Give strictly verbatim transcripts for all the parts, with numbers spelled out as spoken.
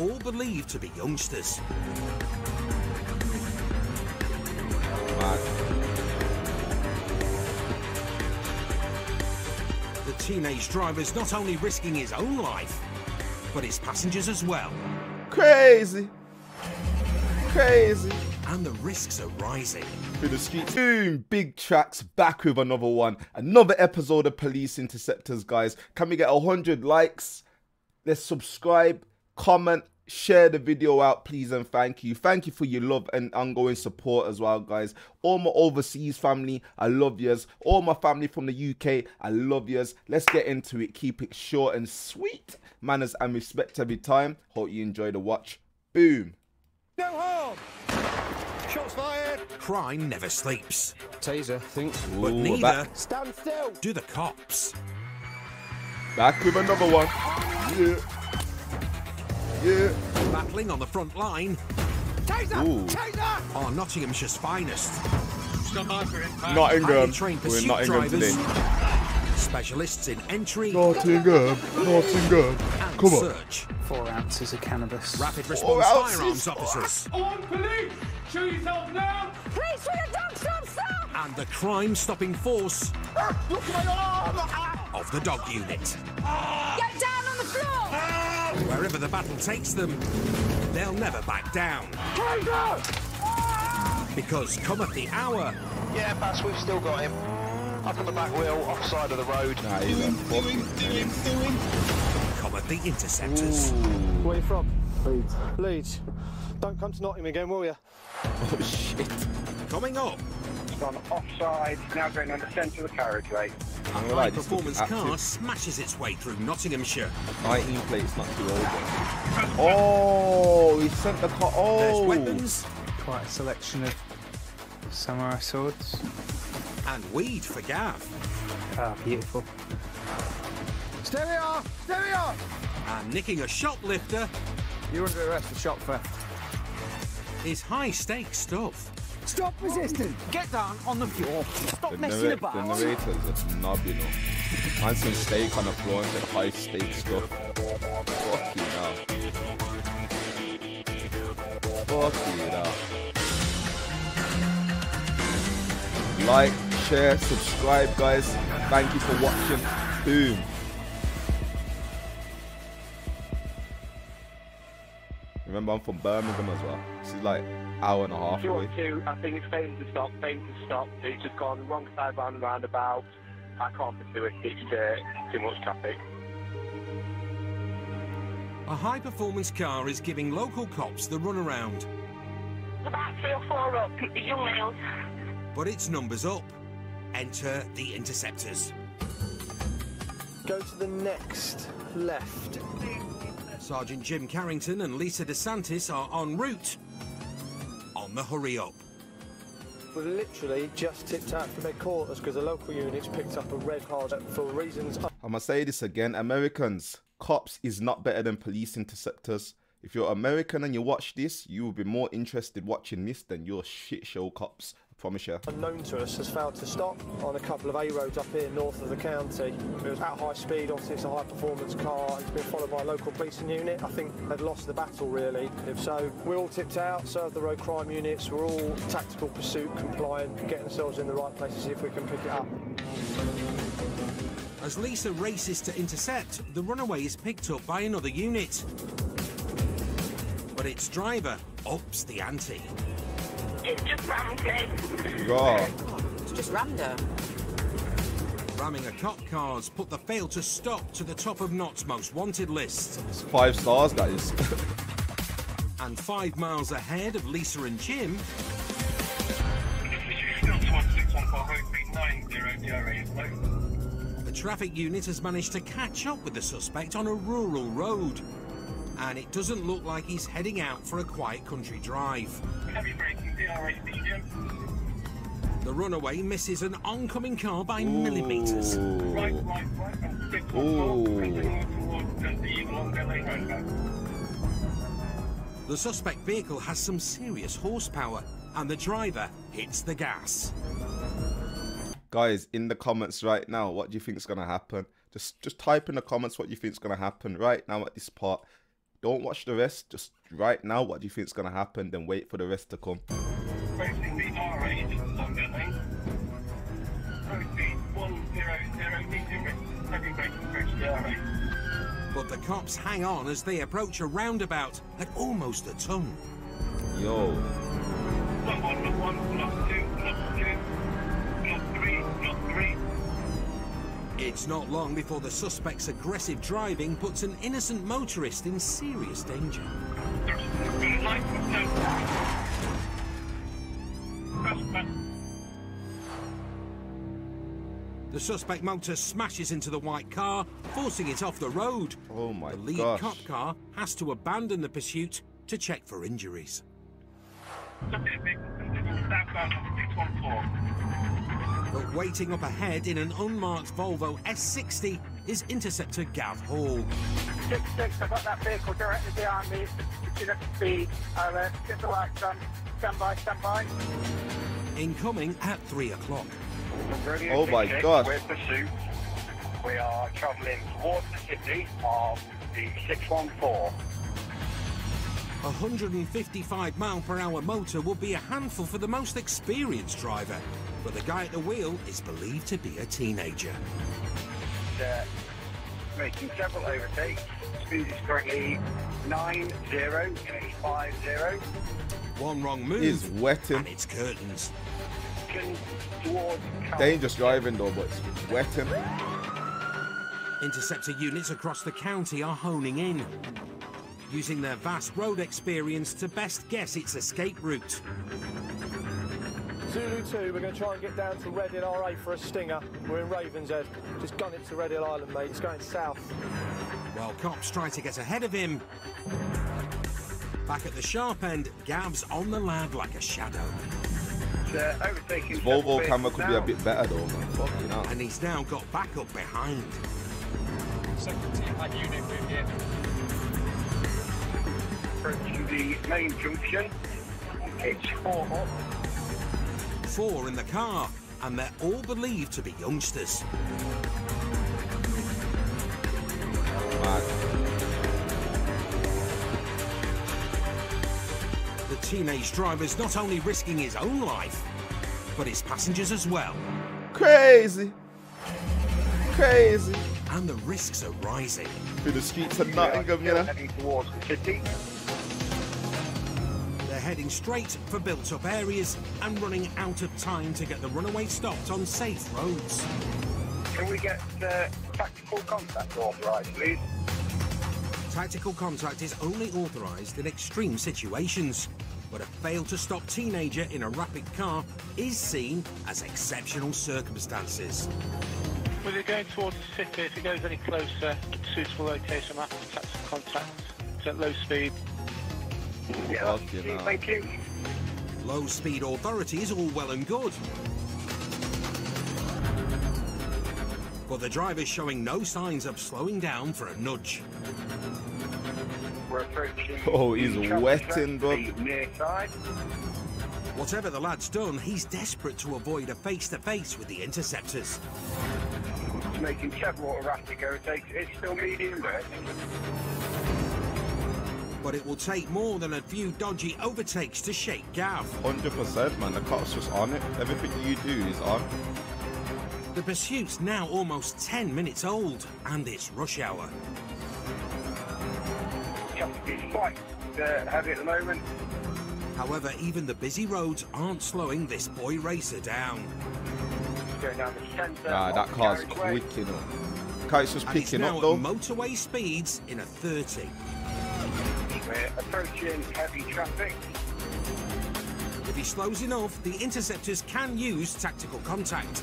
all believed to be youngsters. The teenage driver's not only risking his own life, but his passengers as well. Crazy. Crazy. And the risks are rising. Through the streets. Boom, big tracks, back with another one. Another episode of Police Interceptors, guys. Can we get one hundred likes? Let's subscribe, comment, share the video out, please, and thank you. Thank you for your love and ongoing support as well, guys. All my overseas family, I love yous. All my family from the U K, I love yous. Let's get into it. Keep it short and sweet. Manners and respect every time. Hope you enjoy the watch. Boom. No harm. Shots fired. Crime never sleeps. Taser, think. Ooh, but neither stand still do the cops. Back with another one. Yeah. Yeah. Battling on the front line. Taser! Ooh. Taser! Are Nottinghamshire's finest. Nottingham. We're Nottingham today. Specialists in entry. Nottingham. Nottingham. And come on. Search. Four ounces of cannabis. Rapid response firearms officers. On police! Show yourself now! Please, show your dog, stop, stop! And the crime-stopping force look at my arm. Ah. Of the dog unit. Ah. Get down on the floor! Ah. Wherever the battle takes them, they'll never back down. Ah. Because cometh the hour... Yeah, Bass, we've still got him. Up on the back wheel, off side of the road. Nah, he's doing, doing, doing, doing. Cometh the Interceptors. Ooh. Where are you from? Leeds. Leeds. Don't come to Nottingham again, will you? Oh, shit. Coming up. It's on offside, now going on the centre of the carriageway. A high-performance car smashes its way through Nottinghamshire. nineteen plates, not too old. Oh, he sent the car. Oh. There's weapons. Quite a selection of samurai swords. And weed for Gav. Ah, oh, beautiful. Stay here! Stay here! And nicking a shoplifter. You're under arrest for shop theft. Is high-stakes stuff. Stop resisting! Get down on the floor! Stop the messing about! The narrator's a knob, you know. And some steak on the floor and high-stakes stuff. Fuck you now. Fuck you now. Like, share, subscribe, guys. Thank you for watching. Boom. Remember, I'm from Birmingham as well. This is like an hour and a half away. Two, I think it's failing to stop, failing to stop. It's just gone wrong side round and roundabout. I can't pursue it. It's uh, too much traffic. A high-performance car is giving local cops the runaround. About three or four up, young males. But its numbers up. Enter the Interceptors. Go to the next left. Sergeant Jim Carrington and Lisa DeSantis are en route on the hurry-up. We've literally just tipped out from headquarters because the local units picked up a red hard for reasons... I'm going to say this again, Americans, cops is not better than police interceptors. If you're American and you watch this, you will be more interested watching this than your shit show cops. Promise you. Unknown to us has failed to stop on a couple of A roads up here north of the county. It was at high speed, obviously it's a high performance car. It's been followed by a local policing unit. I think they've lost the battle really. If so, we're all tipped out, served the road crime units, we're all tactical pursuit compliant, getting ourselves in the right place to see if we can pick it up. As Lisa races to intercept, the runaway is picked up by another unit. But its driver ups the ante. It's just random. God. It's just random. Ramming a cop car's put the fail to stop to the top of Not's most wanted list. It's five stars, that is. And five miles ahead of Lisa and Jim. The traffic unit has managed to catch up with the suspect on a rural road. And it doesn't look like he's heading out for a quiet country drive. Heavy braking, D R A, medium. The runaway misses an oncoming car by Ooh. millimetres. Right, right, right. Ooh. The suspect vehicle has some serious horsepower, and the driver hits the gas. Guys, in the comments right now, what do you think is going to happen? Just, just type in the comments what you think is going to happen right now at this part. Don't watch the rest. Just right now, what do you think is going to happen? Then wait for the rest to come. But the cops hang on as they approach a roundabout at almost a ton. Yo. Not one, not one, not two, not two, not three, not three. It's not long before the suspect's aggressive driving puts an innocent motorist in serious danger. The suspect motor smashes into the white car, forcing it off the road. Oh my gosh. The lead gosh. cop car has to abandon the pursuit to check for injuries. But waiting up ahead in an unmarked Volvo S sixty is Interceptor Gav Hall. six six, I've got that vehicle directly behind me. It's up to speed. I'll uh, get the lights on. Stand by, stand by. Incoming at three o'clock. Oh my God. We're pursuit. We are travelling towards the city of the six one four. A one hundred fifty-five mile per hour motor would be a handful for the most experienced driver, but the guy at the wheel is believed to be a teenager. Uh, making several overtakes. Speed is currently nine zero, eight five zero. One wrong move is wetting, and it's curtains. Dangerous driving though, but it's wetting. Interceptor units across the county are honing in, using their vast road experience to best guess its escape route. Zulu two, we're going to try and get down to Redding R A for a stinger. We're in Ravenshead. Just gun it to Redding Island, mate. It's going south. While cops try to get ahead of him, back at the sharp end, Gav's on the lad like a shadow. Uh, overtaking Volvo camera could down. be a bit better though, man. Fucking hell. And he's now got backup behind. Second team, that unit move here. Approaching the main junction. It's four up. Four in the car, and they're all believed to be youngsters. Mad. The teenage driver's not only risking his own life, but his passengers as well. Crazy. Crazy. And the risks are rising. Through the streets of Nottingham, you know. They're heading straight for built-up areas and running out of time to get the runaway stopped on safe roads. Can we get uh, tactical contact authorised, please? Tactical contact is only authorised in extreme situations, but a fail-to-stop teenager in a rapid car is seen as exceptional circumstances. Well, they're going towards the city. If it goes any closer, suitable location after tactical contact. It's at low speed. Yeah, thank you. Low-speed authority is all well and good, but the driver's showing no signs of slowing down for a nudge. We're approaching oh, he's wetting, bro. Whatever the lad's done, he's desperate to avoid a face-to-face with the interceptors. He's making several erratic overtakes. It's still medium wet. But it will take more than a few dodgy overtakes to shake Gav. one hundred percent, man. The cop's just on it. Everything you do is on. The pursuit's now almost ten minutes old, and it's rush hour. It's quite uh, heavy at the moment. However, even the busy roads aren't slowing this boy racer down. Going down the centre. Nah, that car's quick enough. Car's just picking up though. It's now at motorway speeds in a thirty. We're approaching heavy traffic. If he slows enough, the interceptors can use tactical contact.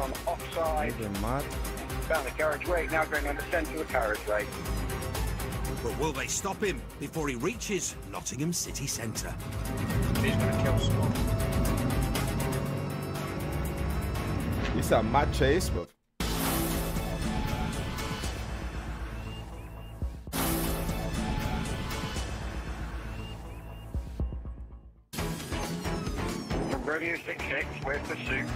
On offside, down the carriageway, now going on the centre of the carriageway. But will they stop him before he reaches Nottingham city centre? He's going to kill Scott. It's a mad chase, but Romeo six six, we're pursuit.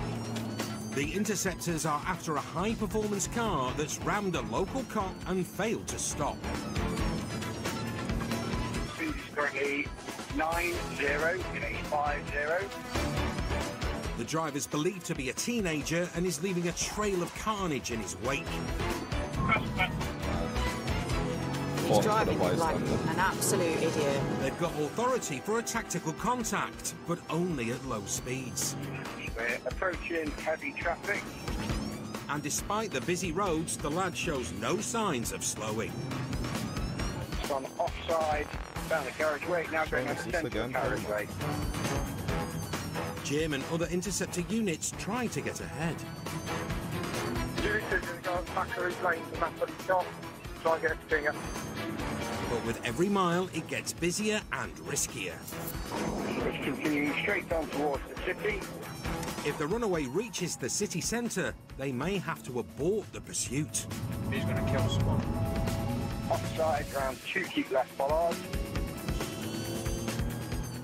The Interceptors are after a high-performance car that's rammed a local cop and failed to stop. Speed is currently nine zero in eight five zero. The driver's believed to be a teenager and is leaving a trail of carnage in his wake. He's driving like an absolute idiot. They've got authority for a tactical contact, but only at low speeds. We're approaching heavy traffic. And despite the busy roads, the lad shows no signs of slowing. It's on offside, down the carriageway, now going out the central carriageway. Jim and other Interceptor units try to get ahead. But with every mile, it gets busier and riskier. It's continuing straight down towards the city. If the runaway reaches the city centre, they may have to abort the pursuit. He's going to kill someone. Offside, round two, keep left bollard.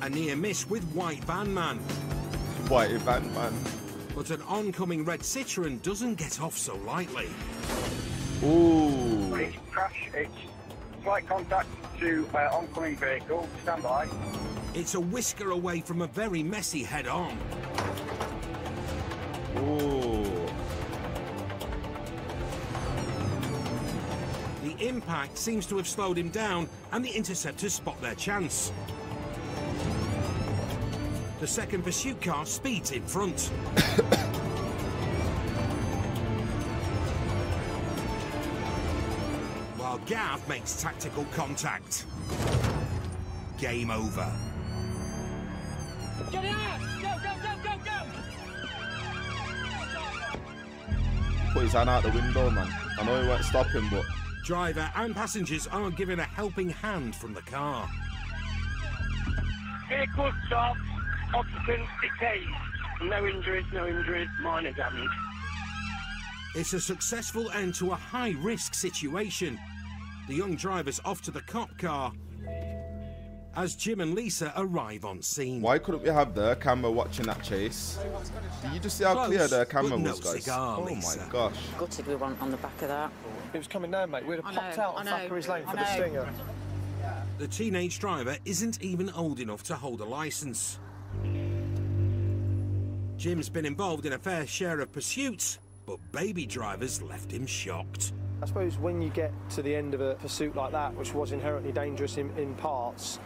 A near miss with White Van Man. White Van Man. But an oncoming red Citroen doesn't get off so lightly. Ooh. It's crash, it's slight contact to uh, oncoming vehicle, stand by. It's a whisker away from a very messy head-on. Ooh. The impact seems to have slowed him down, and the Interceptors spot their chance. The second pursuit car speeds in front. While Gav makes tactical contact. Game over. Get it out! Go, go, go, go, go! Put his hand out the window, man. I know he won't stop him, but... Driver and passengers are given a helping hand from the car. Vehicle stop, occupant detained. No injuries, no injuries, minor damage. It's a successful end to a high-risk situation. The young driver's off to the cop car as Jim and Lisa arrive on scene. Why couldn't we have the camera watching that chase? Did you just see how Close, clear the camera no was, guys? Cigar, oh Lisa. My gosh. Gutted we weren't on the back of that. It was coming down, mate. We'd have I popped know, out on Thackeray's Lane I for know. the stinger. The teenage driver isn't even old enough to hold a licence. Jim's been involved in a fair share of pursuits, but baby drivers left him shocked. I suppose when you get to the end of a pursuit like that, which was inherently dangerous in, in parts,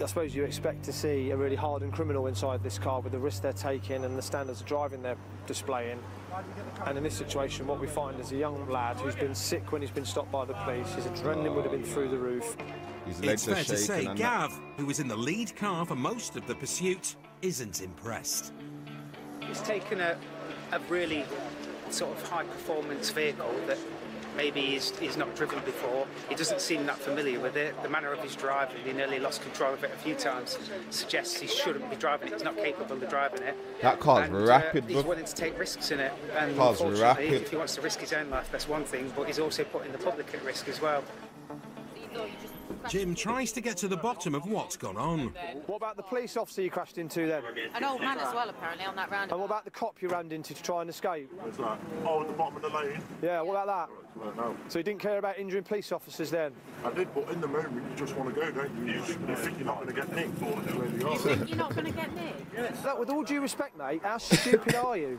I suppose you expect to see a really hardened criminal inside this car with the risks they're taking and the standards of driving they're displaying. And in this situation, what we find is a young lad who's been sick when he's been stopped by the police. His adrenaline would have been through the roof. His legs are shaking. It's fair to say Gav, who was in the lead car for most of the pursuit, isn't impressed. He's taken a, a really sort of high-performance vehicle that maybe he's, he's not driven before. He doesn't seem that familiar with it. The manner of his driving, he nearly lost control of it a few times, suggests he shouldn't be driving it. He's not capable of driving it. That car's and, rapid. Uh, he's willing to take risks in it. And car's unfortunately, rapid. If he wants to risk his own life, that's one thing, but he's also putting the public at risk as well. Jim tries to get to the bottom of what's gone on. What about the police officer you crashed into then? An old man as well, apparently, on that roundabout. And what about the cop you rammed into to try and escape? It's like, oh, at the bottom of the lane. Yeah, what about that? Right, no. So you didn't care about injuring police officers then? I did, but in the moment, you just want to go, don't you? You think you're not going to get nicked. You think you're not going to get nicked? Look, with all due respect, mate, how stupid are you?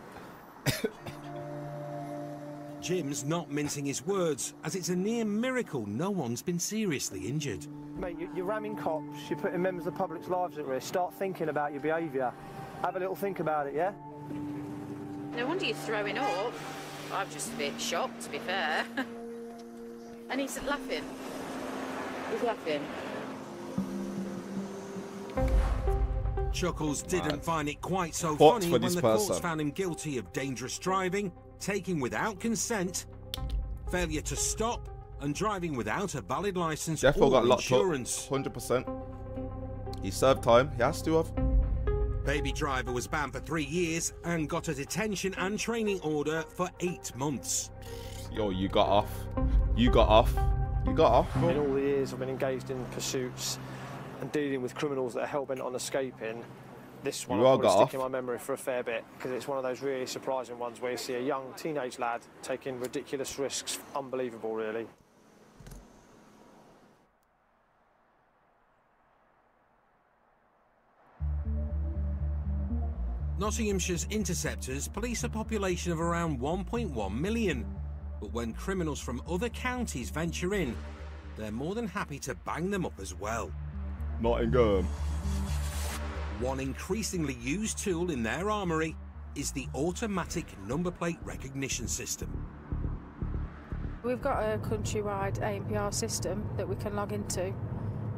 Jim's not mincing his words, as it's a near miracle no-one's been seriously injured. Mate, you're ramming cops, you're putting members of the public's lives at risk. Start thinking about your behaviour. Have a little think about it, yeah? No wonder you're throwing up. I'm just a bit shocked, to be fair. And he's laughing. He's laughing. Chuckles didn't find it quite so funny when the courts found him guilty of dangerous driving, taking without consent, failure to stop, and driving without a valid licence or got locked insurance. Up, one hundred percent. He served time. He has to have. Baby driver was banned for three years and got a detention and training order for eight months. Yo, you got off. You got off. You got off. In all the years I've been engaged in pursuits and dealing with criminals that are hell-bent on escaping, this one I've got stick in my memory for a fair bit, because it's one of those really surprising ones where you see a young teenage lad taking ridiculous risks. Unbelievable, really. Nottinghamshire's Interceptors police a population of around one point one million, but when criminals from other counties venture in, they're more than happy to bang them up as well. Nottingham. One increasingly used tool in their armoury is the automatic number plate recognition system. We've got a countrywide A N P R system that we can log into,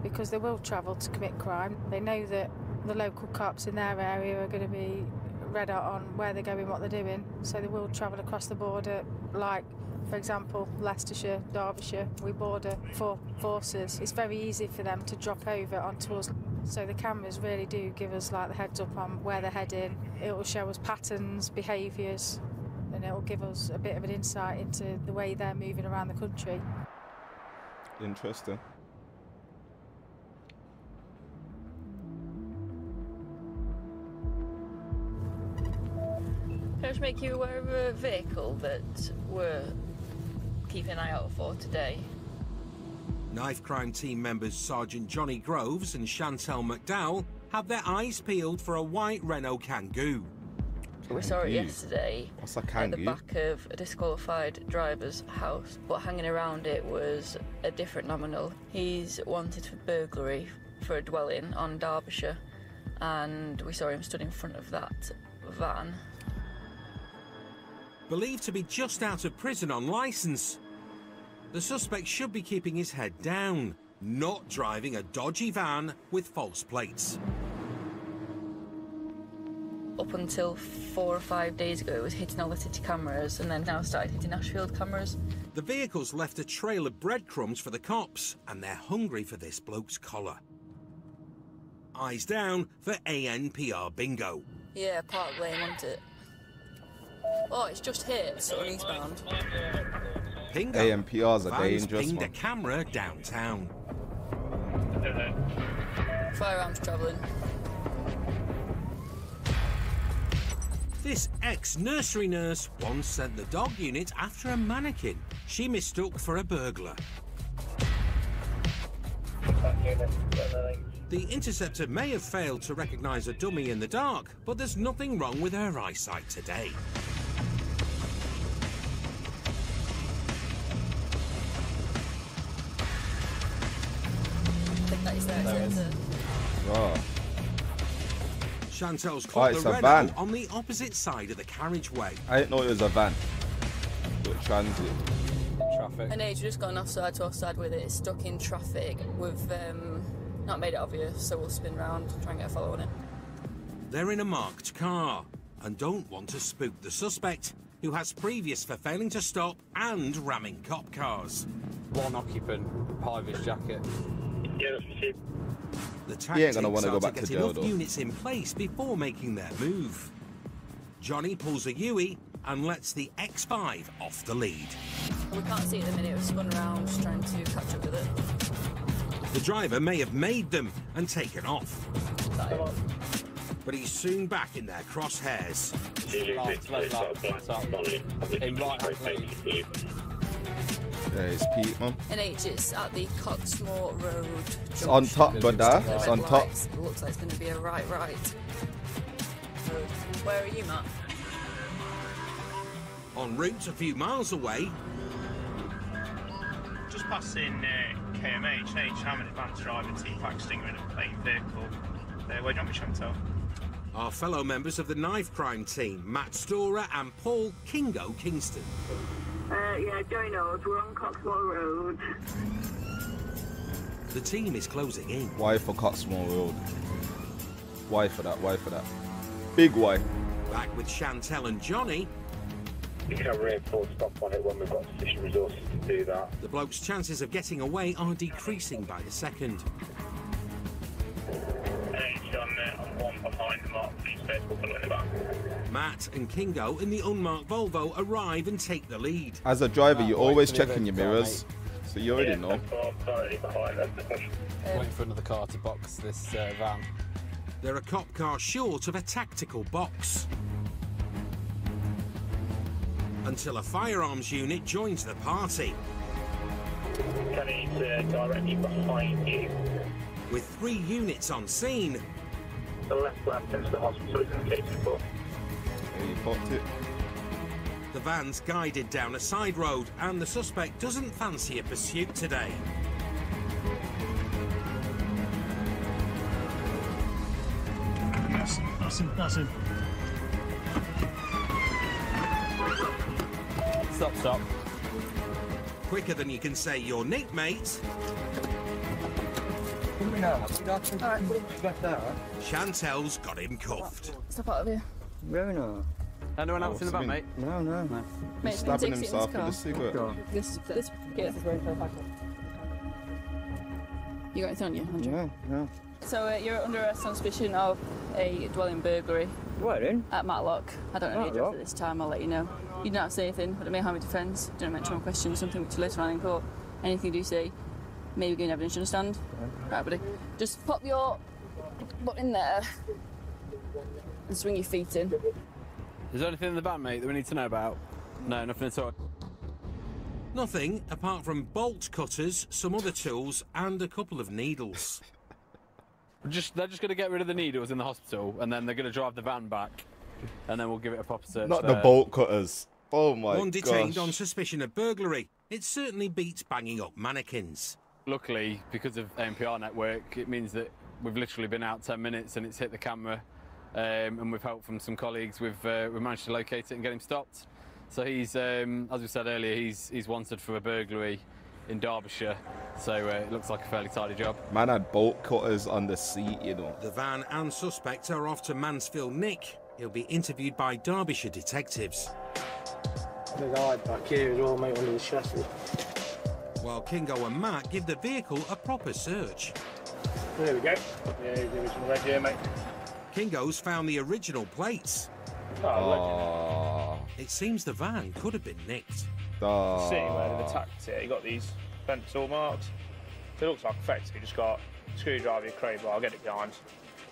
because they will travel to commit crime. They know that the local cops in their area are going to be read out on where they're going, what they're doing, so they will travel across the border. Like, for example, Leicestershire, Derbyshire, we border four forces. It's very easy for them to drop over onto us, so the cameras really do give us like the heads up on where they're heading. It will show us patterns, behaviours, and it will give us a bit of an insight into the way they're moving around the country. Interesting. Can I just make you aware of a vehicle that we're keeping an eye out for today? Knife crime team members Sergeant Johnny Groves and Chantelle McDowell have their eyes peeled for a white Renault Kangoo. We saw it yesterday What's a Kangoo? At the back of a disqualified driver's house, but hanging around it was a different nominal. He's wanted for burglary for a dwelling on Derbyshire, and we saw him stood in front of that van. Believed to be just out of prison on licence. The suspect should be keeping his head down, not driving a dodgy van with false plates. Up until four or five days ago, it was hitting all the city cameras, and then now started hitting Ashfield cameras. The vehicle's left a trail of breadcrumbs for the cops, and they're hungry for this bloke's collar. Eyes down for A N P R bingo. Yeah, Park Lane, wasn't it? Oh, it's just here, sort of eastbound. A N P R's a dangerous one. Pinged a camera downtown. Firearms travelling. This ex-nursery nurse once sent the dog unit after a mannequin she mistook for a burglar. The interceptor may have failed to recognise a dummy in the dark, but there's nothing wrong with her eyesight today. Oh. Chantel's caught oh, the Renault on the opposite side of the carriageway. I didn't know it was a van. But transit. Traffic. An age just gone offside to offside with it. It's stuck in traffic. We've um, not made it obvious, so we'll spin round and try and get a follow on it. They're in a marked car and don't want to spook the suspect, who has previous for failing to stop and ramming cop cars. One occupant, part of his jacket. Yeah, the tactics are to, to get enough though. units in place before making their move. Johnny pulls a U E and lets the X five off the lead. We can't see it at the minute, we've spun around just trying to catch up with it. The driver may have made them and taken off. But he's soon back in their crosshairs. There's Pete, man. And H is at the Coxmoor Road. It's on top, brother. It's on top. It looks like it's going to be a right, right. Where are you, Matt? En route a few miles away. Just passing uh, K M H. H, how many vans driving T-Pack Stinger in a plain vehicle? Uh, where do you want me, Chantelle? Our fellow members of the knife crime team, Matt Storer and Paul Kingo Kingston. Uh, yeah, Jen Els, we're on Coxmoor Road. The team is closing in. Why for Coxmoor Road? Why for that? Why for that? Big why. Back with Chantelle and Johnny. We can reinforce stop on it when we've got sufficient resources to do that. The bloke's chances of getting away are decreasing by the second. H on there, on one behind the mark, please, Facebook, in the back. Matt and Kingo in the unmarked Volvo arrive and take the lead. As a driver, you're always checking your mirrors, so you already know. Waiting for another car to box this uh, van. they're a cop car short of a tactical box. Until a firearms unit joins the party. Coming uh, directly behind you. With three units on scene. The left lap into the hospital is incapable. You popped it. The van's guided down a side road and the suspect doesn't fancy a pursuit today. That's him, that's him, that's him. Stop, stop. Quicker than you can say your nick, mate. Chantelle's got him cuffed. Stop out of here. Really not. Anyone else oh, in the van, mate? No, no, no. He's stabbing himself with a cigarette. Oh, this, this, this is going for a backup. You got it on you, Andrew? No, no. So uh, you're under arrest on suspicion of a dwelling burglary. Where in? At Matlock. I don't know the address at this time, I'll let you know. You don't have to say anything, but it may harm your defence. Don't mention one question, something which later on in court. Anything you do say, maybe gain evidence, you understand? Okay. Right, buddy. Just pop your butt in there and swing your feet in. Is there anything in the van, mate, that we need to know about? No, nothing at all. Nothing, apart from bolt cutters, some other tools, and a couple of needles. just They're just going to get rid of the needles in the hospital, and then they're going to drive the van back, and then we'll give it a proper search. Not there. The bolt cutters. Oh, my gosh. One detained on suspicion of burglary. It certainly beats banging up mannequins. Luckily, because of A N P R network, it means that we've literally been out ten minutes and it's hit the camera. Um, and with help from some colleagues, we've, uh, we've managed to locate it and get him stopped. So he's, um, as we said earlier, he's, he's wanted for a burglary in Derbyshire. So uh, it looks like a fairly tidy job. Man had bolt cutters on the seat, you know. The van and suspect are off to Mansfield Nick. He'll be interviewed by Derbyshire detectives. Big eye back here as well, mate, under the chassis. While Kingo and Matt give the vehicle a proper search. There we go. Yeah, give me some red here, mate. Kingo's found the original plates. Oh, it seems the van could have been nicked. Oh. See where they've attacked it. You got these vents all marked. It looks like effectively just got a screwdriver, a crowbar. I'll get it behind.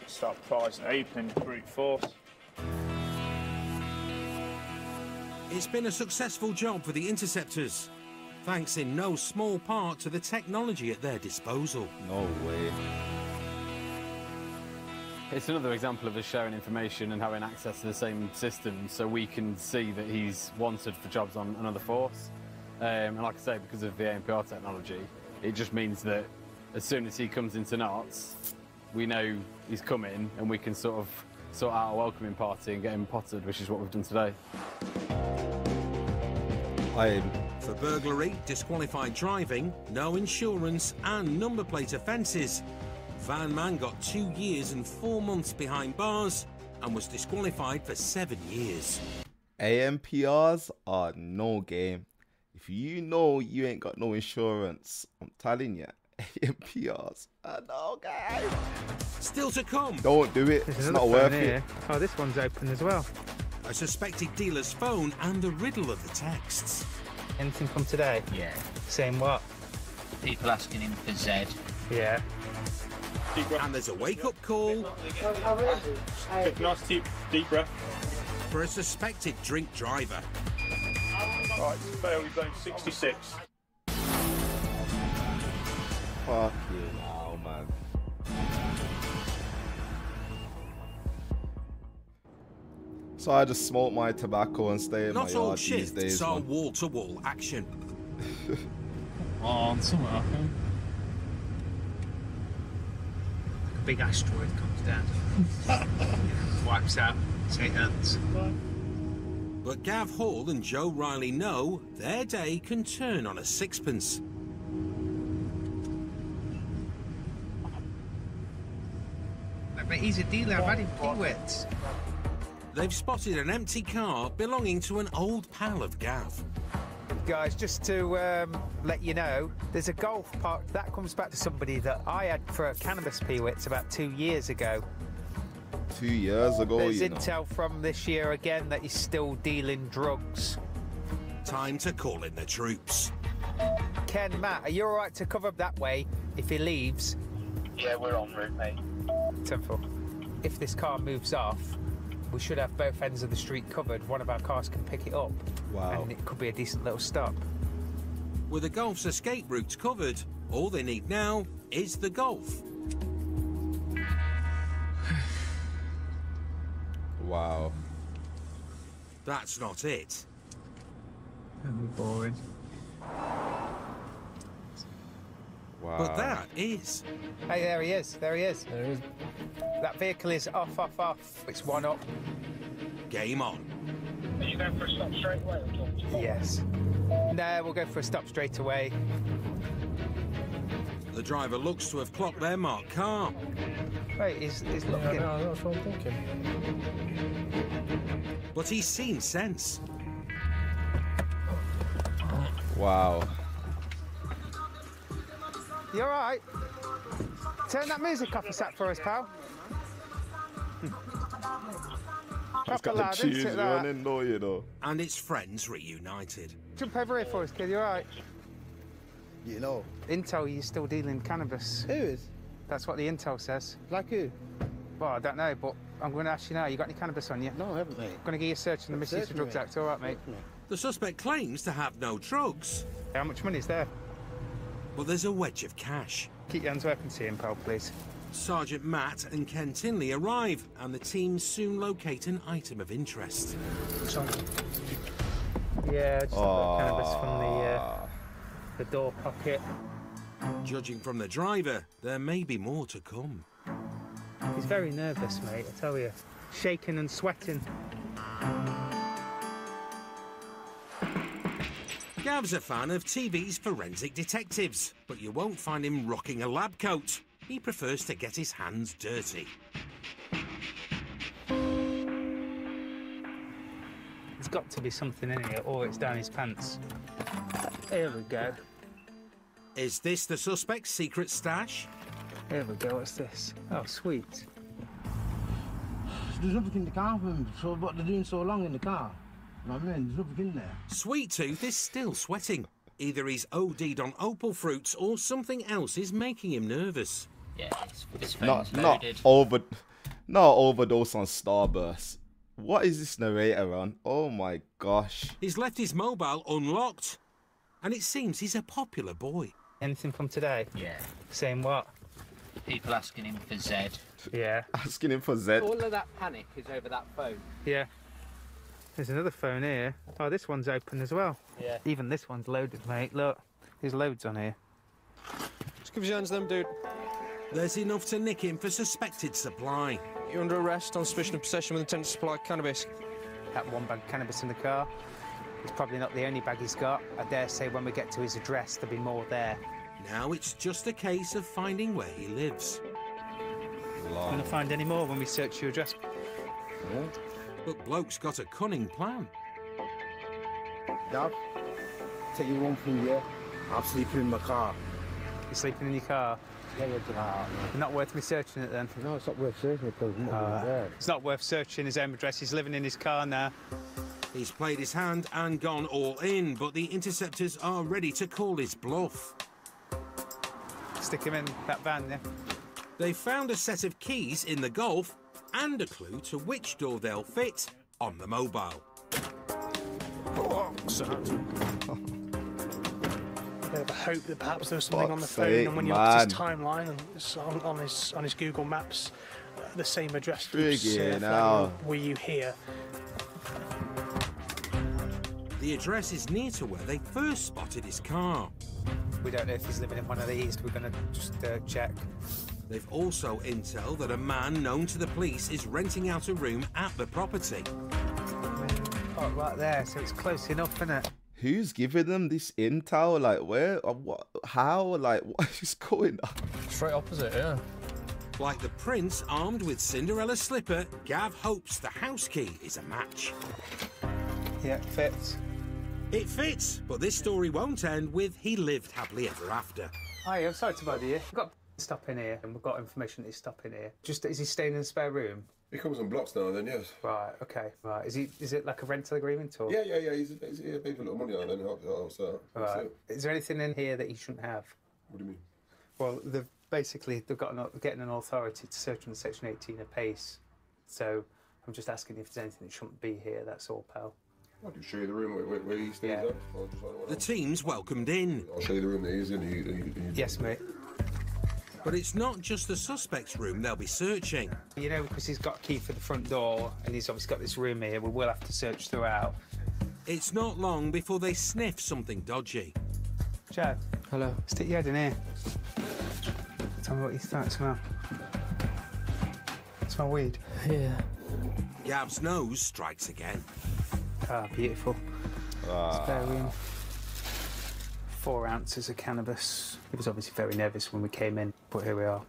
Start prizing open, brute force. It's been a successful job for the Interceptors, thanks in no small part to the technology at their disposal. No way. It's another example of us sharing information and having access to the same system, so we can see that he's wanted for jobs on another force. Um, and like I say, because of the A N P R technology, it just means that as soon as he comes into Knots, we know he's coming and we can sort of sort out a welcoming party and get him potted, which is what we've done today. I... For burglary, disqualified driving, no insurance and number plate offences, Van Man got two years and four months behind bars and was disqualified for seven years. A N P Rs are no game. If you know you ain't got no insurance, I'm telling you, A N P Rs are no game. Still to come. Don't do it. There's it's not worth here. It. Oh, this one's open as well. A suspected dealer's phone and the riddle of the texts. Anything from today? Yeah. Saying what? People asking him for Z. Yeah. And there's a wake-up call for a suspected drink driver. Right, fairly zone sixty-six. Fuck you now, man. So I just smoke my tobacco and stay in my yard these days. Not all shifts are wall-to-wall action. On somewhere, I think. Big asteroid comes down, wipes out, say hands. But Gav Hall and Joe Riley know their day can turn on a sixpence. But he's a dealer, I've had him peewits. They've spotted an empty car belonging to an old pal of Gav. Guys, just to um, let you know, there's a golf park that comes back to somebody that I had for a cannabis peewits about two years ago. Two years ago, there's you intel know. From this year again that he's still dealing drugs. Time to call in the troops. Ken, Matt, are you all right to cover that way if he leaves? Yeah, we're on route, mate. Temple. if this car moves off, we should have both ends of the street covered. One of our cars can pick it up. Wow. And it could be a decent little stop. With the golf's escape routes covered, all they need now is the golf. Wow. That's not it. That'll be boring. Wow. But that is... Hey, there he is, there he is. There he is. That vehicle is off, off, off. It's one up. Game on. Are you going for a stop straight away? Yes. No, we'll go for a stop straight away. The driver looks to have clocked their marked car. Wait, he's, he's looking. Yeah, no, that's what I'm thinking. But he's seen sense. Wow. You all right? Turn that music off a sec for us, pal. It's got loud, the tunes it, running low, you know. And its friends reunited. Jump over here for us, kid, you all right? You know. Intel, you're still dealing cannabis. Who is? That's what the intel says. Like who? Well, I don't know, but I'm going to ask you now. You got any cannabis on you? No, I haven't, mate. I'm going to get you a search on the Misuse of Drugs Act, all right, mate? The suspect claims to have no drugs. How much money is there? Well, there's a wedge of cash. Keep your hands where I can see him, pal, please. Sergeant Matt and Ken Tinley arrive, and the team soon locate an item of interest. Yeah, just oh. that cannabis from the, uh, the door pocket. Judging from the driver, there may be more to come. He's very nervous, mate, I tell you. Shaking and sweating. Gav's a fan of T V's forensic detectives, but you won't find him rocking a lab coat. He prefers to get his hands dirty. It's got to be something in here, or it's down his pants. Here we go. Is this the suspect's secret stash? Here we go, what's this? Oh, sweet. There's nothing in the car for them, so what they're doing so long in the car. You know what I mean? There's nothing in there. Sweet Tooth is still sweating. Either he's O D'd on opal fruits or something else is making him nervous. Yeah, it's, it's not, not, over, not overdose on Starburst. What is this narrator on? Oh my gosh. He's left his mobile unlocked, and it seems he's a popular boy. Anything from today? Yeah. Saying what? People asking him for Zed. Yeah. Asking him for Zed. All of that panic is over that phone. Yeah. There's another phone here. Oh, this one's open as well. Yeah. Even this one's loaded, mate. Look, there's loads on here. Just give your hands to them, dude. There's enough to nick him for suspected supply. You're under arrest on suspicion of possession with intent to supply cannabis. That one bag of cannabis in the car. It's probably not the only bag he's got. I dare say when we get to his address, there'll be more there. Now it's just a case of finding where he lives. Long. Gonna find any more when we search your address. Yeah. But bloke's got a cunning plan. Gav, tell you one thing, yeah? I'm sleeping in my car. You're sleeping in your car? Yeah, yeah. Not worth me searching it, then? No, it's not worth searching it, because it's, uh, it's not worth searching his home address. He's living in his car now. He's played his hand and gone all in, but the Interceptors are ready to call his bluff. Stick him in that van, yeah? They found a set of keys in the Golf, and a clue to which door they'll fit on the mobile. Oh, yeah, I hope that perhaps there was something Fuck's on the phone, sake, and when you look at his timeline and it's on, on his on his Google Maps, uh, the same address. Friggin' hell. Were you here? The address is near to where they first spotted his car. We don't know if he's living in one of these. We're going to just uh, check. They've also intel that a man known to the police is renting out a room at the property. Oh, right there, so it's close enough, isn't it? Who's giving them this intel? Like, where? Or what? How? Like, what is going on? Straight opposite, yeah. Like the prince armed with Cinderella's slipper, Gav hopes the house key is a match. Yeah, it fits. It fits, but this story won't end with he lived happily ever after. Hi, I'm sorry to bother you. I've got stopping here, and we've got information that he's stopping here. Just, is he staying in the spare room? He comes in blocks now, then, yes. Right, okay, right. Is he? Is it like a rental agreement or? Yeah, yeah, yeah. He's, he's, he's paid for a lot of money, I don't know. So, right. Is there anything in here that he shouldn't have? What do you mean? Well, the basically they've got an, getting an authority to search under Section eighteen apace. So I'm just asking if there's anything that shouldn't be here, that's all, pal. I'll just show you the room where, where he stays yeah. up. Just, the team's welcomed in. I'll show you the room that he's in. He, he, he, yes, mate. But it's not just the suspect's room they'll be searching. You know, because he's got a key for the front door and he's obviously got this room here, we will have to search throughout. It's not long before they sniff something dodgy. Chad. Hello. Stick your head in here. Tell me what you start to smell. Smell weed? Yeah. Gav's nose strikes again. Ah, beautiful. Ah. Spare room. Four ounces of cannabis. He was obviously very nervous when we came in, but here we are.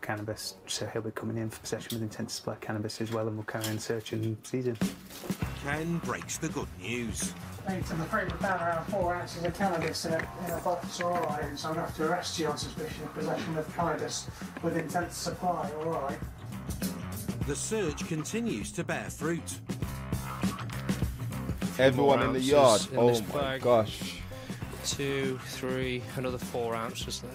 Cannabis. So he'll be coming in for possession with intent to supply cannabis as well, and we'll carry on searching and seizing. Ken breaks the good news. Mate, I'm afraid we found around four ounces of cannabis in a, in a box or all right, so I'm going to have to arrest you on suspicion of possession of cannabis with intent to supply, all right. The search continues to bear fruit. Everyone in the yard. In oh my bag. gosh. Two, three, another four ounces there.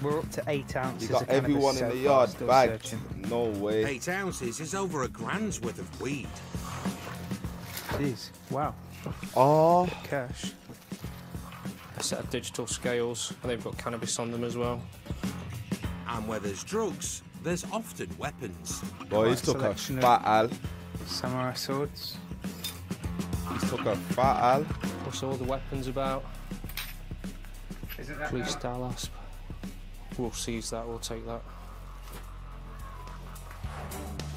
We're up to eight ounces. You got of everyone in the yard bag. No way. Eight ounces is over a grand's worth of weed. Jeez. Wow. Oh. Cash. A set of digital scales, and they've got cannabis on them as well. And where there's drugs, there's often weapons. Boy, he's took a fat al. Samurai swords. He's took a fat al. What's all the weapons about? Isn't that police style asp. We'll seize that, we'll take that.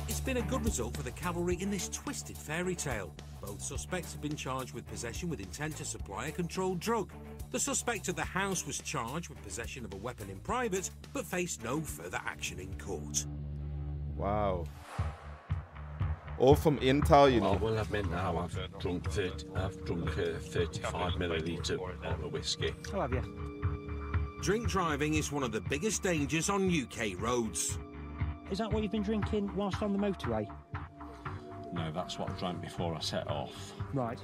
It's been a good result for the cavalry in this twisted fairy tale. Both suspects have been charged with possession with intent to supply a controlled drug. The suspect of the house was charged with possession of a weapon in private, but faced no further action in court. Wow. All from intel, you know. Well, I've meant now I've drunk, thirty, I've drunk uh, thirty-five millilitres of whiskey. I'll have you. Drink driving is one of the biggest dangers on U K roads. Is that what you've been drinking whilst on the motorway? No, that's what I drank before I set off. Right.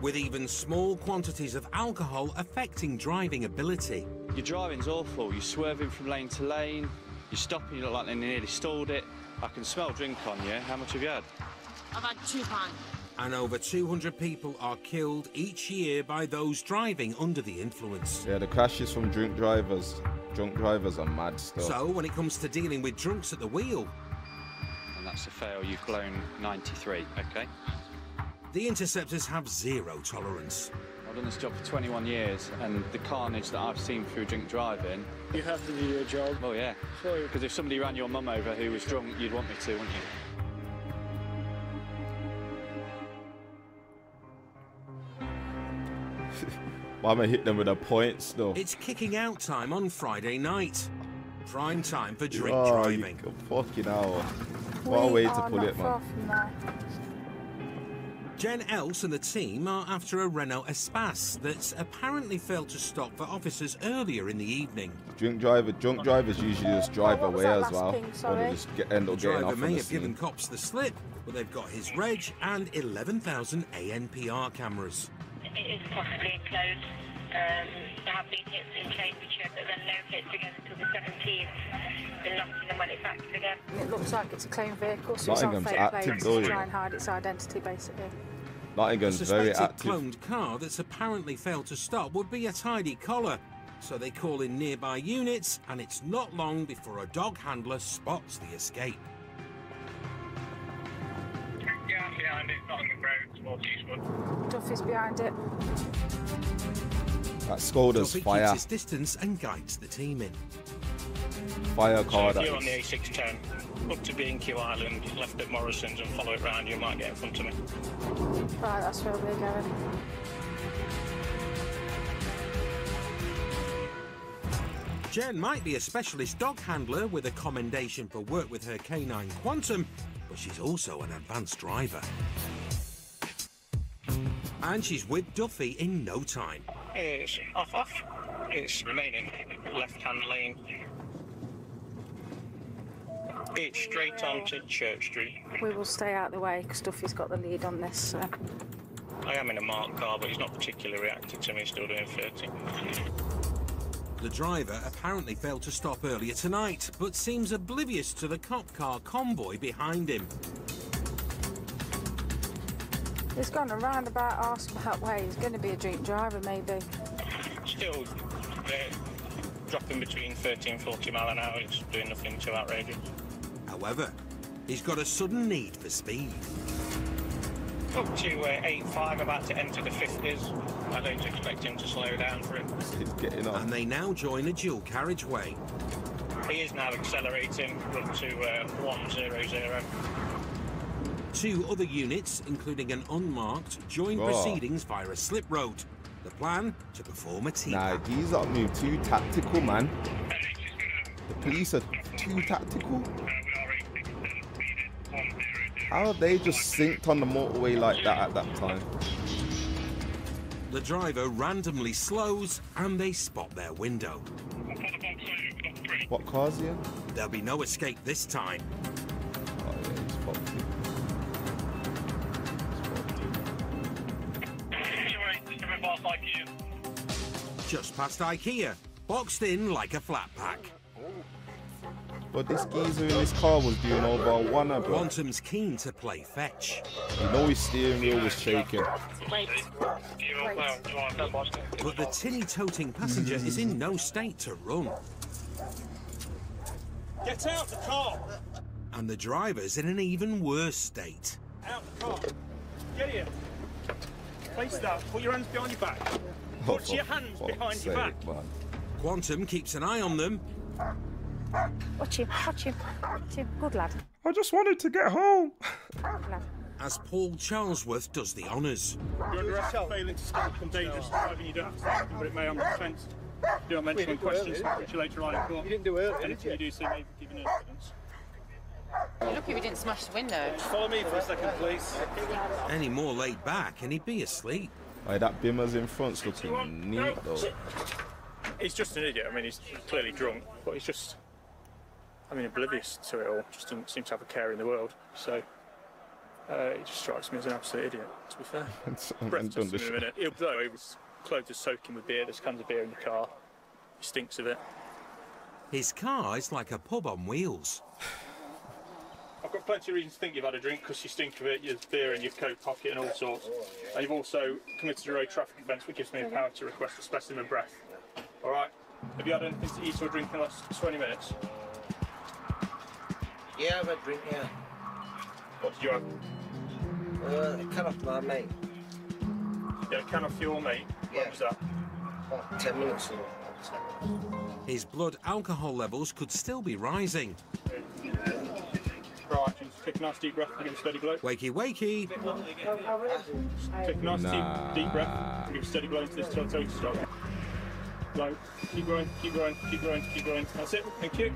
With even small quantities of alcohol affecting driving ability. Your driving's awful. You're swerving from lane to lane. You're stopping, you look like they nearly stalled it. I can smell drink on you. How much have you had? I've had two pints. And over two hundred people are killed each year by those driving under the influence. Yeah, the crashes from drunk drivers. Drunk drivers are mad stuff. So when it comes to dealing with drunks at the wheel... And that's a fail. You've blown ninety-three, OK? The Interceptors have zero tolerance. I've done this job for twenty-one years, and the carnage that I've seen through drink driving... You have to do your job. Oh, yeah. Because if somebody ran your mum over who was drunk, you'd want me to, wouldn't you? Well, I'm going to hit them with a point still. It's kicking out time on Friday night. Prime time for drink oh, driving. Fucking hell. What we a way to put it, man. Jen Els and the team are after a Renault Espace that's apparently failed to stop for officers earlier in the evening. Drunk driver, drunk drivers usually just drive oh, away as well. Thing, sorry. Or they just get, end up the getting off. The driver may have given cops the slip, but they've got his reg and eleven thousand A N P R cameras. It is possibly closed. Um, there have been hits in Cambridgeshire, but then no hits again until the seventeenth. They're knocking them when it's active again. It looks like it's a claimed vehicle, so it's on fake plates to try and hide its identity, basically. Nottingham's very active. A suspected cloned car that's apparently failed to stop would be a tidy collar, so they call in nearby units, and it's not long before a dog handler spots the escape. Yeah, behind it, Nottingham Road, towards Eastwood. Duffy's behind it. That Skoda's fire. Duffy keeps his distance and guides the team in. Fire car. So if you're on the A six ten, up to Binkie Island, left at Morrison's and follow it round, you might get in front of me. Right, that's where we're going. Jen might be a specialist dog handler with a commendation for work with her canine Quantum, but she's also an advanced driver. And she's with Duffy in no time. It's off, off. It's remaining left-hand lane. It's straight on to Church Street. We will stay out of the way, because Duffy's got the lead on this, so... I am in a marked car, but he's not particularly reactive to me, he's still doing thirty. The driver apparently failed to stop earlier tonight, but seems oblivious to the cop car convoy behind him. He's gone around about arse that way. He's going to be a drink driver, maybe. Still uh, dropping between thirty and forty mile an hour. It's doing nothing too outrageous. However, he's got a sudden need for speed. Up to uh, eight five, about to enter the fifties. I don't expect him to slow down for it. He's getting on. And they now join a dual carriageway. He is now accelerating up to uh, one hundred. Two other units, including an unmarked, joined oh. proceedings via a slip road. The plan to perform a team. Nah, these are new too tactical, man. The police are too tactical. How are they just synced on the motorway like that at that time? The driver randomly slows and they spot their window. What car's here? There'll be no escape this time. Just past Ikea, boxed in like a flat pack. But this geezer in this car was doing over one of them. Quantum's keen to play fetch. You know his steering wheel was shaking. Wait. Wait. But the tinny-toting passenger is in no state to run. Get out the car! And the driver's in an even worse state. Out the car. Get here. Face that. Put your hands behind your back. Put your hands behind your back. Quantum keeps an eye on them. Watch him, watch him, watch him. Good lad. I just wanted to get home. Good lad. As Paul Charlesworth does the honours. You're under arrest for failing to stop and dangerous driving. You don't have to, but it may on the defence. You don't mention any questions, which you later on in court. You didn't do earlier. Anything you do, so maybe giving evidence. You're lucky we didn't smash the window. Follow me for a second, please. Any more laid back and he'd be asleep. Hey, that bimmer's in front's looking neat, though. He's just an idiot. I mean, he's clearly drunk, but he's just, I mean, oblivious to it all. Just doesn't seem to have a care in the world. So, uh, he just strikes me as an absolute idiot, to be fair. Breathless in a minute. He, though, he was clothes are soaking with beer. There's cans of beer in the car. He stinks of it. His car is like a pub on wheels. I've got plenty of reasons to think you've had a drink, because you stink of it, your beer in your coat pocket and all sorts. And you've also committed a road traffic offence, which gives me the power to request a specimen of breath. All right? Have you had anything to eat or drink in the last twenty minutes? Yeah, I've had a drink, yeah. What did you have? Uh, a can off my mate. Yeah, a can off your mate? Yeah. What was that? About ten minutes ago. His blood alcohol levels could still be rising. Right, just take a nice deep breath and give a steady blow. Wakey, wakey. Take a nice nah. deep, deep breath and give a steady blow into this till you stop. Blow. Keep going, keep going, keep going, keep going. That's it, thank you.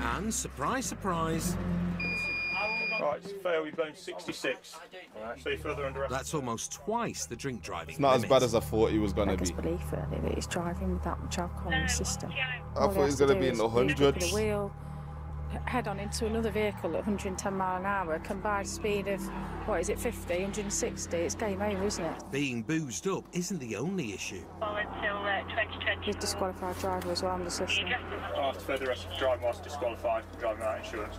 And surprise, surprise. Right, it's fail, we've blown sixty-six. Right. So you're further under arrest. That's almost twice the drink driving. It's not limit. As bad as I thought he was going to be. I can't believe really, that he's driving with that much alcohol in the system. I thought he was going to be in the hundreds. Head on into another vehicle at one hundred and ten mile an hour, combined speed of, what is it, fifty, one hundred and sixty? It's game over, isn't it? Being boozed up isn't the only issue. Well, until uh, twenty twenty. He's disqualified driver as well, I'm just listening. After further arrest, driving whilst disqualified, driving without insurance.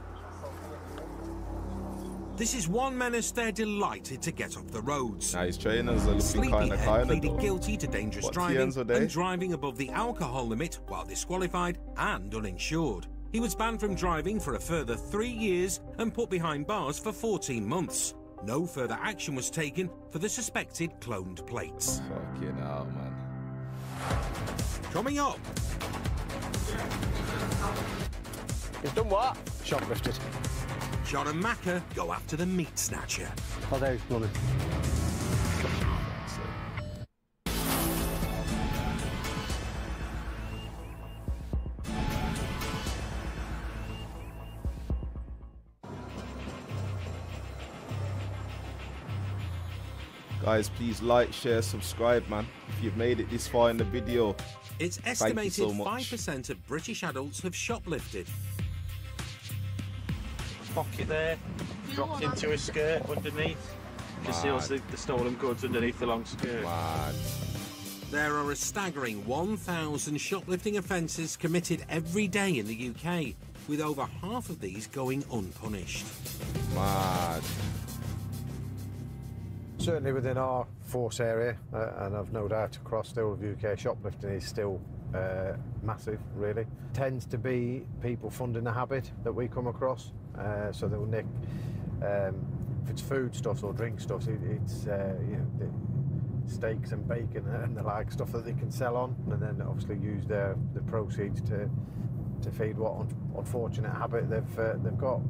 This is one menace they're delighted to get off the roads. Now his trainers are looking kind of tired. Sleepyhead pleaded guilty to dangerous what driving and driving above the alcohol limit while disqualified and uninsured. He was banned from driving for a further three years and put behind bars for fourteen months. No further action was taken for the suspected cloned plates. Fucking hell, man. Coming up. He's done what? Shot lifted. John and Macca go after the meat snatcher. Oh, there he's bloody. Guys, please like, share, subscribe, man. If you've made it this far in the video, it's estimated five percent so of British adults have shoplifted. Pocket there, dropped into his skirt underneath. Conceals the, the stolen goods underneath the long skirt. Mad. There are a staggering one thousand shoplifting offences committed every day in the U K, with over half of these going unpunished. Mad. Certainly within our force area, uh, and I've no doubt across the whole of the U K, shoplifting is still uh, massive, really. Tends to be people funding the habit that we come across, uh, so they'll nick, um, if it's food stuffs or drink stuffs, it, it's, uh, you know, the steaks and bacon and the like, stuff that they can sell on, and then obviously use their, the proceeds to, to feed what un unfortunate habit they've, uh, they've got.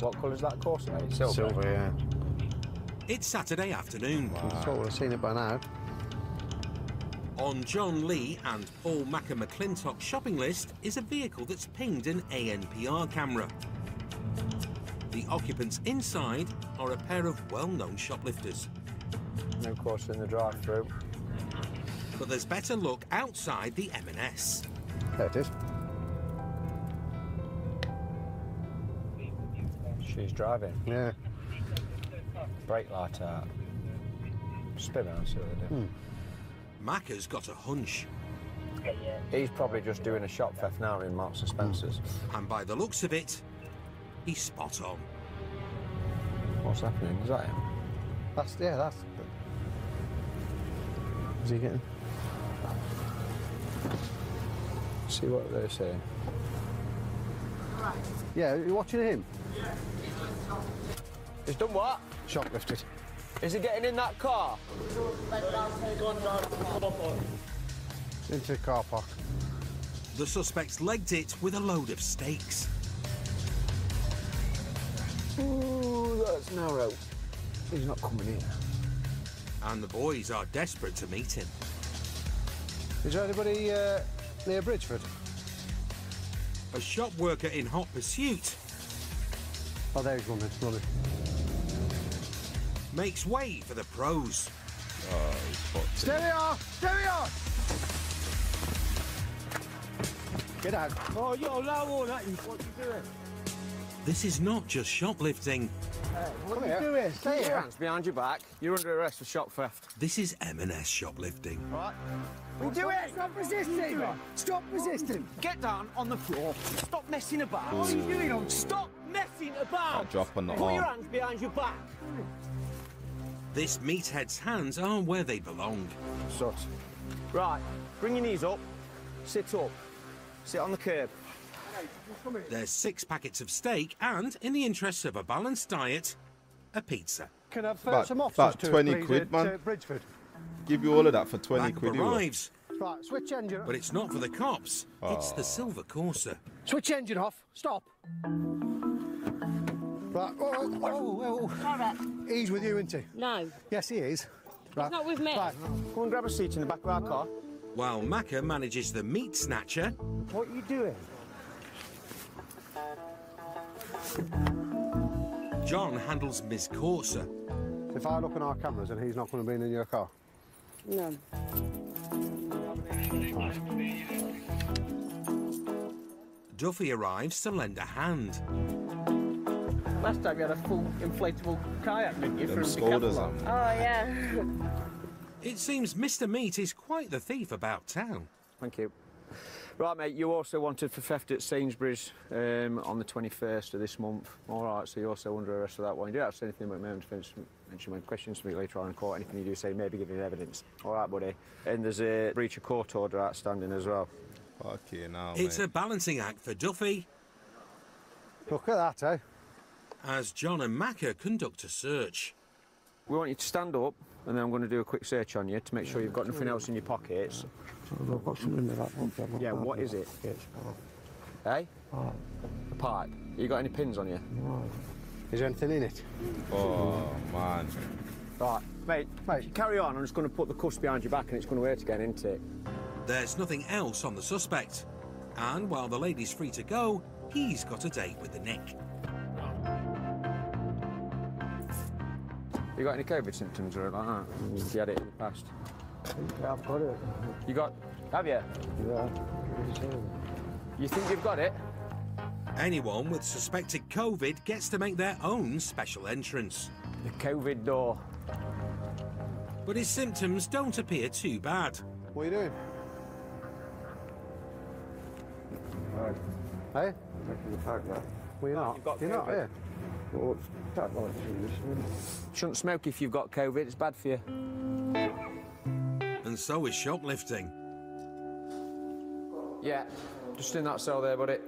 What colour is that course? Silver. Silver, yeah. It's Saturday afternoon. Wow. I thought we'd have seen it by now. On John Lee and Paul McClintock's shopping list is a vehicle that's pinged an A N P R camera. The occupants inside are a pair of well-known shoplifters. No course in the drive-through. But there's better luck outside the M and S. There it is. She's driving. Yeah. Brake light out. Spin out, so they do. Mm. Macca's got a hunch. He's probably just doing a shop theft now in Marks and Spencers. And by the looks of it, he's spot on. What's happening? Is that him? That's, yeah, that's... Is he getting... See what they're saying. Right. Yeah, you're watching him? Yeah. He's done what? Shoplifted. Is he getting in that car? Into the car park. The suspects legged it with a load of stakes. Ooh, that's narrow. He's not coming in. And the boys are desperate to meet him. Is there anybody uh, near Bridgeford? A shop worker in hot pursuit. Oh, there he's running, running. Makes way for the pros. Oh, he's fucked. There we are! There we are! Get out. Oh, you're low all that, you. What you doing? This is not just shoplifting. Hey, what Come are you doing? Stay here. Your hands behind your back. You're under arrest for shop theft. This is M and S shoplifting. All right. We'll do it! Stop resisting! Stop resisting! Get down on the floor. Stop messing about. Ooh. What are you doing on? Stop messing about! Drop on the floor. Put your hands behind your back. This meathead's hands aren't where they belong. Sut. Right. Bring your knees up. Sit up. Sit on the curb. There's six packets of steak and, in the interests of a balanced diet, a pizza. Can I have uh, some offers to twenty quid, man. At, uh, Bridgeford. Give you all of that for twenty quid. Arrives. Right, switch engine off. But it's not for the cops. Oh. It's the silver Corsa. Switch engine off. Stop. Right. Oh, oh, oh. He's with you, isn't he? No. Yes, he is. Right. He's not with me. Right. Go and grab a seat in the back of our car. While Macca manages the meat snatcher. What are you doing? John handles Miss Corsa. If I look on our cameras, and he's not going to be in your car. No. Duffy arrives to lend a hand. Last time you had a full inflatable kayak, didn't you? Them scolders on. Oh, yeah. It seems Mister Meat is quite the thief about town. Thank you. Right, mate, you also wanted for theft at Sainsbury's um, on the twenty-first of this month. All right, so you're also under arrest for that one. You don't have to say anything about me. I'm going to mention my questions to me later on in court. Anything you do say, maybe give me evidence. All right, buddy. And there's a breach of court order outstanding as well. Fuck you now, mate. It's a balancing act for Duffy. Look at that, eh? As John and Macca conduct a search. We want you to stand up, and then I'm going to do a quick search on you to make sure you've got nothing else in your pockets. I've got something in that one. Yeah, what is it? Hey? Pipe. A pipe. You got any pins on you? No. Is there anything in it? Oh, man. Right, mate, mate, carry on. I'm just going to put the cuffs behind your back and it's going to hurt again, isn't it? There's nothing else on the suspect. And while the lady's free to go, he's got a date with the Nick. You got any COVID symptoms or anything like that? Mm. You had it in the past? Yeah, I've got it. You got... Have you? Yeah. You think you've got it? Anyone with suspected COVID gets to make their own special entrance. The COVID door. But his symptoms don't appear too bad. What are you doing? Right. Hey? I'm taking the tag back. Well, you're not. You've got you're COVID. Not, yeah. Well, it's that light through this one. Shouldn't smoke if you've got COVID. It's bad for you. And so is shoplifting. Yeah, just in that cell there, buddy.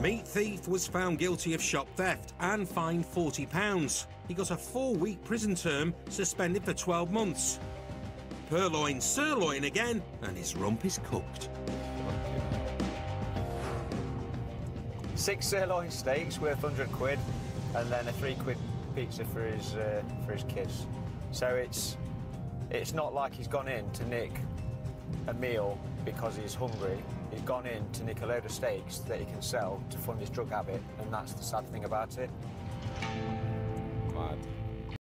Meat thief was found guilty of shop theft and fined forty pounds. He got a four-week prison term, suspended for twelve months. Purloin, sirloin again, and his rump is cooked. Six sirloin steaks worth a hundred quid, and then a three-quid pizza for his uh, for his kids. So it's it's not like he's gone in to nick a meal because he's hungry. He's gone in to nick a load of steaks that he can sell to fund his drug habit, and that's the sad thing about it. Mad.